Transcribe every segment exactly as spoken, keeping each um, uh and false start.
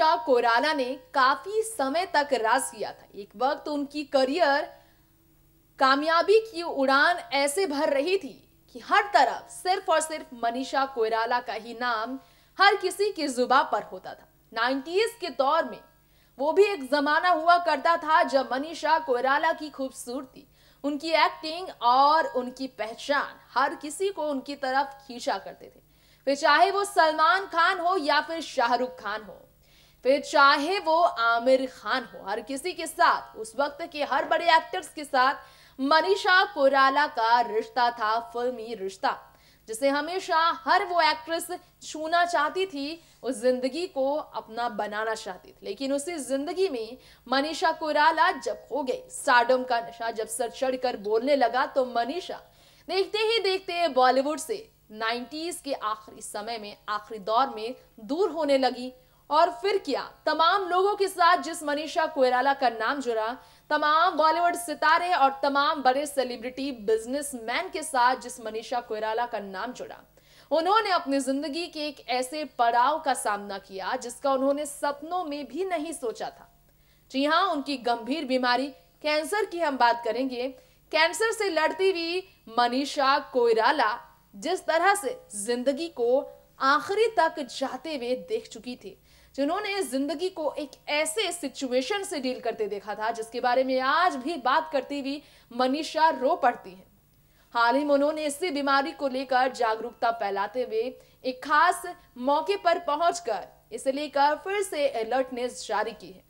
मनीषा कोइराला ने काफी समय तक राज किया था। एक वक्त उनकी करियर कामयाबी की उड़ान ऐसे भर रही थी कि हर तरफ सिर्फ और सिर्फ मनीषा कोइराला का ही नाम हर किसी की जुबां पर होता था। नाइंटीज़ के दौर में वो भी एक जमाना हुआ करता था जब मनीषा कोइराला की खूबसूरती, उनकी एक्टिंग और उनकी पहचान हर किसी को उनकी तरफ खींचा करते थे। फिर चाहे वो सलमान खान हो या फिर शाहरुख खान हो, फिर चाहे वो आमिर खान हो, हर किसी के साथ, उस वक्त के हर बड़े एक्टर्स के साथ मनीषा कोइराला का रिश्ता था, फिल्मी रिश्ता, जिसे हमेशा हर वो एक्ट्रेस छूना चाहती थी, उस जिंदगी को अपना बनाना चाहती थी। लेकिन उसी जिंदगी में मनीषा कोइराला जब हो गई स्टारडम का नशा, जब सर चढ़कर बोलने लगा, तो मनीषा देखते ही देखते बॉलीवुड से नाइंटीज़ के आखिरी समय में, आखिरी दौर में दूर होने लगी। और फिर क्या, तमाम लोगों के साथ जिस मनीषा कोइराला का नाम जुड़ा, तमाम बॉलीवुड सितारे और तमाम बड़े सेलिब्रिटी बिजनेसमैन के साथ जिस मनीषा कोइराला का नाम जुड़ा, उन्होंने अपनी जिंदगी के एक ऐसे पड़ाव का सामना किया जिसका उन्होंने सपनों में भी नहीं सोचा था। जी हाँ, उनकी गंभीर बीमारी कैंसर की हम बात करेंगे। कैंसर से लड़ती हुई मनीषा कोइराला जिस तरह से जिंदगी को आखिरी तक जाते हुए देख चुकी थी, जिन्होंने जिंदगी को एक ऐसे सिचुएशन से डील करते देखा था जिसके बारे में आज भी बात करती हुई मनीषा रो पड़ती हैं। हाल ही में उन्होंने इसी बीमारी को लेकर जागरूकता फैलाते हुए एक खास मौके पर पहुंचकर इसे लेकर फिर से अलर्टनेस जारी की है।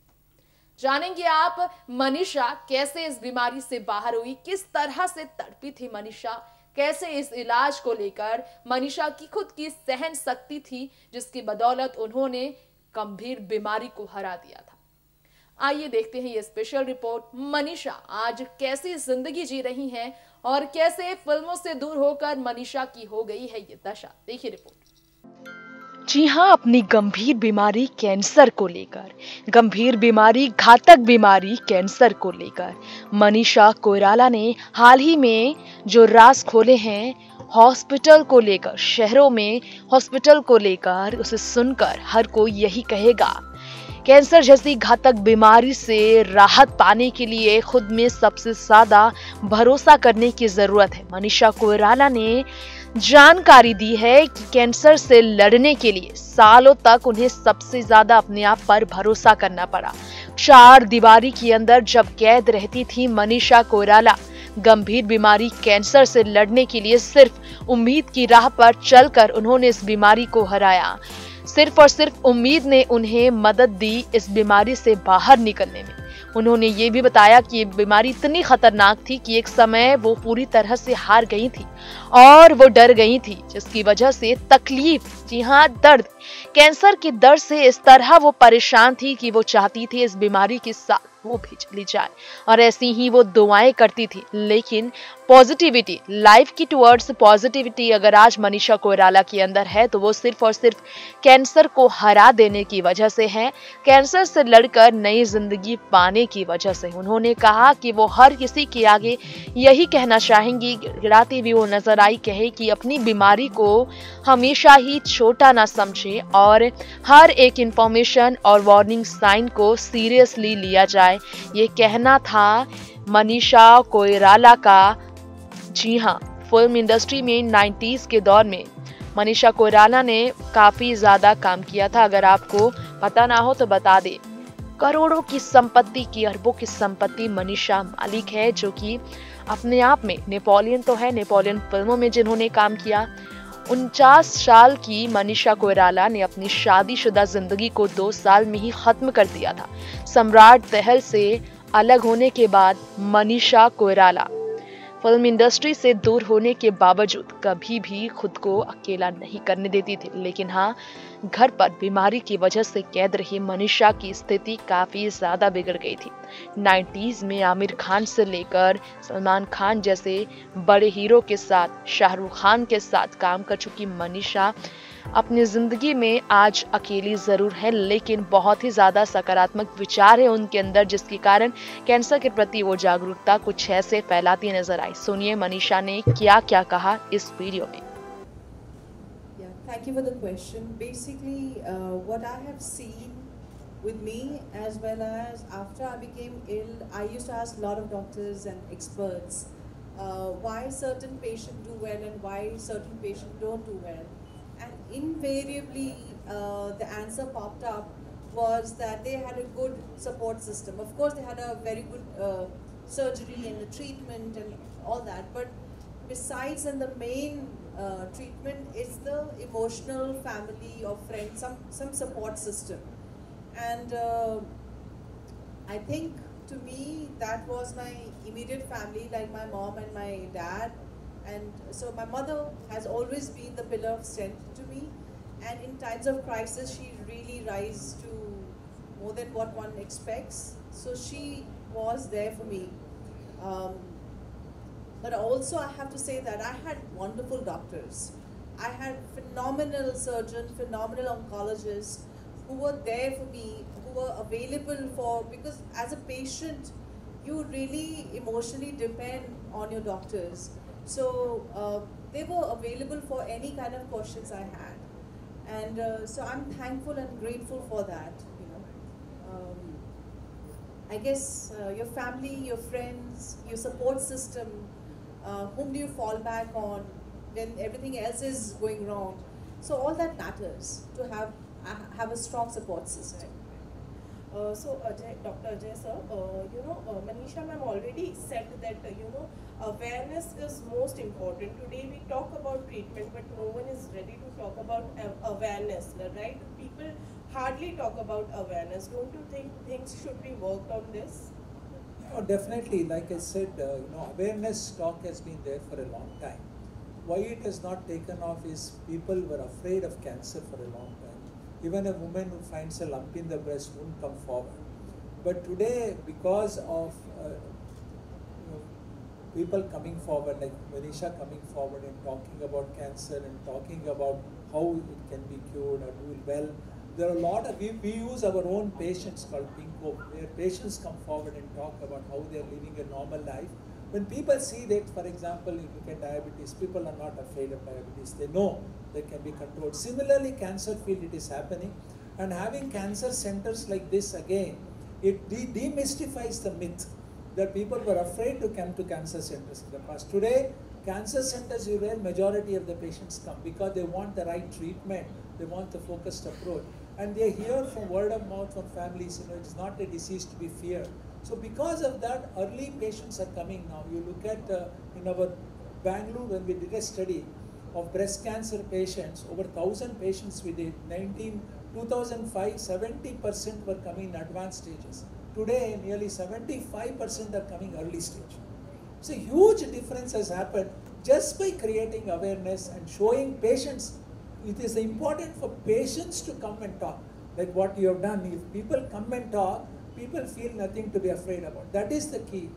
जानेंगे आप मनीषा कैसे इस बीमारी से बाहर हुई, किस तरह से तड़पी थी मनीषा, कैसे इस इलाज को लेकर मनीषा की खुद की सहन शक्ति थी जिसकी बदौलत उन्होंने गंभीर बीमारी को हरा दिया था। आइए देखते हैं ये स्पेशल रिपोर्ट, मनीषा आज कैसी जिंदगी जी रही हैं और कैसे फिल्मों से दूर होकर मनीषा की हो गई है ये दशा। देखिए रिपोर्ट। जी हाँ, अपनी गंभीर बीमारी कैंसर को लेकर, गंभीर बीमारी, घातक बीमारी कैंसर को लेकर मनीषा कोइराला ने हाल ही में जो राज खोले हैं हॉस्पिटल को लेकर, शहरों में हॉस्पिटल को लेकर, उसे सुनकर हर कोई यही कहेगा, कैंसर जैसी घातक बीमारी से राहत पाने के लिए खुद में सबसे ज्यादा भरोसा करने की जरूरत है। मनीषा कोइराला ने जानकारी दी है कि कैंसर से लड़ने के लिए सालों तक उन्हें सबसे ज्यादा अपने आप पर भरोसा करना पड़ा। चार दीवारी के अंदर जब कैद रहती थी मनीषा कोइराला, गंभीर बीमारी कैंसर से लड़ने के लिए सिर्फ उम्मीद की राह पर चलकर उन्होंने इस बीमारी को हराया। सिर्फ और सिर्फ उम्मीद ने उन्हें मदद दी इस बीमारी से बाहर निकलने में। उन्होंने ये भी बताया कि ये बीमारी इतनी खतरनाक थी कि एक समय वो पूरी तरह से हार गई थी और वो डर गई थी, जिसकी वजह से तकलीफ, जी हाँ दर्द, कैंसर के दर्द से इस तरह वो परेशान थी कि वो चाहती थी इस बीमारी के साथ वो भी चली जाए। और ऐसी ही वो दुआएं करती थी। लेकिन पॉजिटिविटी, लाइफ की टुवर्ड्स पॉजिटिविटी अगर आज मनीषा कोइराला के अंदर है तो वो सिर्फ और सिर्फ कैंसर को हरा देने की वजह से है, कैंसर से लड़कर नई जिंदगी पाने की वजह से। उन्होंने कहा कि वो हर किसी के आगे यही कहना चाहेंगी, गिड़गिड़ाती भी वो नजर आई, कहे कि अपनी बीमारी को हमेशा ही छोटा ना समझे और हर एक इंफॉर्मेशन और वार्निंग साइन को सीरियसली लिया जाए। ये कहना था मनीषा कोइराला का। जी हाँ, फिल्म इंडस्ट्री में नाइंटीज़ के दौर में मनीषा कोइराला ने काफी ज्यादा काम किया था। अगर आपको पता ना हो तो बता दे, करोड़ों की संपत्ति की, अरबों की संपत्ति मनीषा मालिक है, जो कि अपने आप में नेपोलियन तो है। नेपोलियन फिल्मों में जिन्होंने काम किया, उनचास साल की मनीषा कोइराला ने अपनी शादीशुदा जिंदगी को दो साल में ही खत्म कर दिया था। सम्राट दहल से अलग होने के बाद मनीषा कोइराला फिल्म इंडस्ट्री से दूर होने के बावजूद कभी भी खुद को अकेला नहीं करने देती थी। लेकिन हाँ, घर पर बीमारी की वजह से कैद रही मनीषा की स्थिति काफ़ी ज़्यादा बिगड़ गई थी। नाइंटीज़ में आमिर खान से लेकर सलमान खान जैसे बड़े हीरो के साथ, शाहरुख खान के साथ काम कर चुकी मनीषा अपनी ज़िंदगी में आज अकेली ज़रूर है, लेकिन बहुत ही ज़्यादा सकारात्मक विचार है उनके अंदर, जिसके कारण कैंसर के प्रति वो जागरूकता कुछ ऐसे फैलाती नजर आई। सुनिए मनीषा ने क्या क्या कहा इस वीडियो में। Thank you for the question. Basically, uh, what I have seen with me, as well as after I became ill, I used to ask a lot of doctors and experts uh, why certain patients do well and why certain patients don't do well. And invariably, uh, the answer popped up was that they had a good support system. Of course, they had a very good uh, surgery and the treatment and all that, but besides and the main uh, treatment is the emotional family or friend, some, some support system. And uh, I think to me that was my immediate family, like my mom and my dad. And so my mother has always been the pillar of strength to me. And in times of crisis, she really rises to more than what one expects. So she was there for me. Um, but also I have to say that I had wonderful doctors. I had phenomenal surgeons, phenomenal oncologists, who were there for me, who were available for, because as a patient, you really emotionally depend on your doctors. So uh, they were available for any kind of questions I had. And uh, so I'm thankful and grateful for that, you know. Um, I guess uh, your family, your friends, your support system, uh, whom do you fall back on when everything else is going wrong? So all that matters, to have I have a strong support system. Uh, so, Ajay, Doctor Ajay sir, uh, you know, uh, Manisha ma'am already said that, uh, you know, awareness is most important. Today we talk about treatment, but no one is ready to talk about awareness, right? People hardly talk about awareness. Don't you think things should be worked on this? No, definitely. Like I said, uh, you know, awareness talk has been there for a long time. Why it has not taken off is people were afraid of cancer for a long time. Even a woman who finds a lump in the breast won't come forward. But today, because of uh, you know, people coming forward, like Manisha coming forward and talking about cancer and talking about how it can be cured or do it well, there are a lot of, we, we use our own patients called Pink Hope, where patients come forward and talk about how they are living a normal life. When people see that, for example, if you look at diabetes, people are not afraid of diabetes. They know they can be controlled. Similarly, cancer field, it is happening. And having cancer centers like this again, it de demystifies the myth that people were afraid to come to cancer centers in the past. Today, cancer centers, you where majority of the patients come because they want the right treatment. They want the focused approach. And they hear from word of mouth from families, you know, it is not a disease to be feared. So because of that, early patients are coming now. You look at uh, in our Bangalore, when we did a study of breast cancer patients, over one thousand patients we did, nineteen, two thousand five, seventy percent were coming in advanced stages. Today, nearly seventy-five percent are coming early stage. So huge difference has happened just by creating awareness and showing patients. It is important for patients to come and talk, like what you have done. If people come and talk, people feel nothing to be afraid about. That is the key.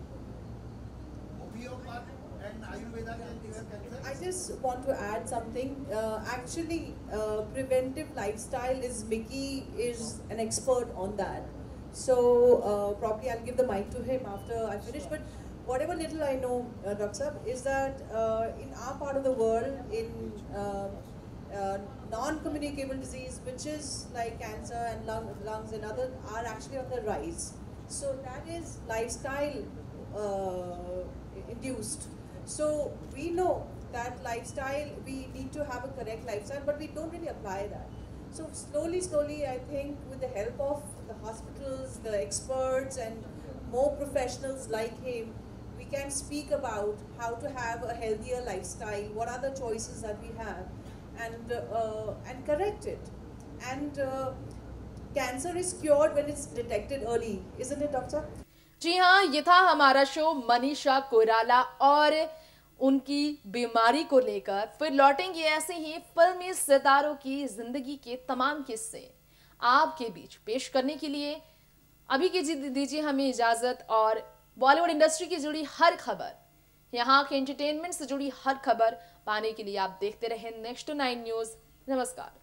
I just want to add something. Uh, actually, uh, preventive lifestyle is, Mickey is an expert on that. So uh, probably I'll give the mic to him after I finish. But whatever little I know, uh, Doctor Sab, is that uh, in our part of the world, in uh, Uh, non-communicable disease, which is like cancer and lung, lungs and other, are actually on the rise. So that is lifestyle uh, induced. So we know that lifestyle, we need to have a correct lifestyle, but we don't really apply that. So slowly, slowly, I think with the help of the hospitals, the experts and more professionals like him, we can speak about how to have a healthier lifestyle, what are the choices that we have, and uh, and correct it. And uh, cancer is cured when it's detected early, isn't it, doctor? जी हाँ, ये था हमारा show Manisha Koirala और उनकी बीमारी को लेकर। फिर लौटेंगे ऐसे ही फिल्मी सितारों की जिंदगी के तमाम किस्से आपके बीच पेश करने के लिए। अभी कीजिए दीजिए हमें इजाजत, और बॉलीवुड इंडस्ट्री की जुड़ी हर खबर, यहाँ के एंटरटेनमेंट से जुड़ी हर खबर पाने के लिए आप देखते रहें नेक्स्ट नाइन न्यूज़। नमस्कार।